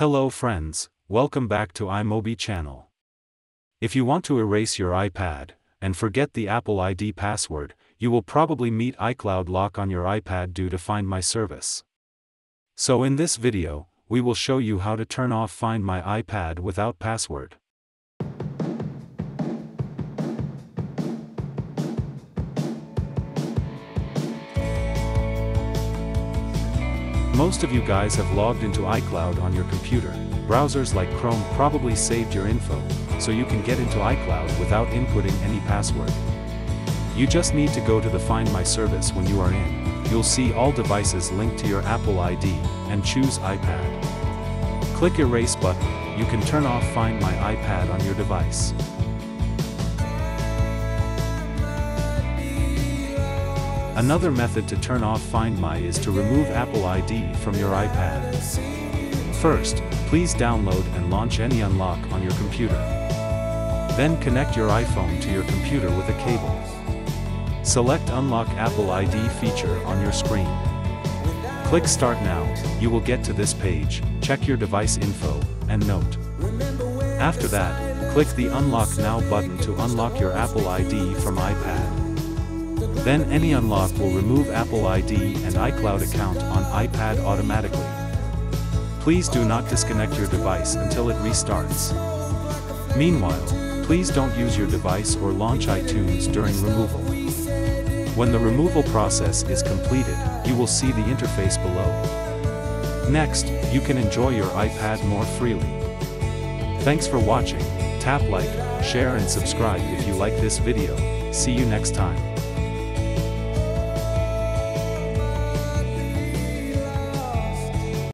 Hello friends, welcome back to iMobie channel. If you want to erase your iPad and forget the Apple ID password, you will probably meet iCloud lock on your iPad due to Find My service. So in this video, we will show you how to turn off Find My iPad without password. Most of you guys have logged into iCloud on your computer. Browsers like Chrome probably saved your info, so you can get into iCloud without inputting any password. You just need to go to the Find My service when you are in. You'll see all devices linked to your Apple ID, and choose iPad. Click Erase button. You can turn off Find My iPad on your device. Another method to turn off Find My is to remove Apple ID from your iPad. First, please download and launch AnyUnlock on your computer. Then connect your iPhone to your computer with a cable. Select Unlock Apple ID feature on your screen. Click Start Now. You will get to this page. Check your device info, and note. After that, click the Unlock Now button to unlock your Apple ID from iPad. Then AnyUnlock will remove Apple ID and iCloud account on iPad automatically. Please do not disconnect your device until it restarts. Meanwhile, please don't use your device or launch iTunes during removal. When the removal process is completed, you will see the interface below. Next, you can enjoy your iPad more freely. Thanks for watching. Tap like, share and subscribe if you like this video. See you next time.